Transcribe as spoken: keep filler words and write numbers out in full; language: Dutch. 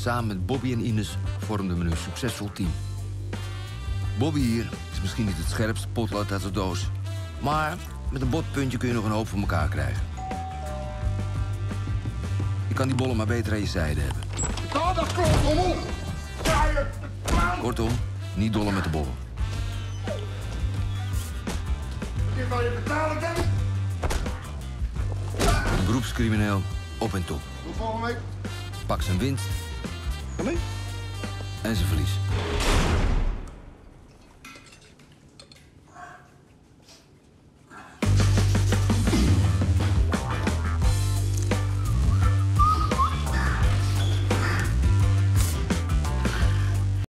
Samen met Bobby en Ines vormden we een succesvol team. Bobby hier is misschien niet het scherpste potlood uit de doos. Maar met een botpuntje kun je nog een hoop voor elkaar krijgen. Je kan die bollen maar beter aan je zijde hebben. Oh, dat klopt, om. Kortom, niet dollen met de bollen. Dit wil je betalen, Dennis? Een beroepscrimineel op en top. Doe volgende week. Pak zijn winst. En zijn verlies.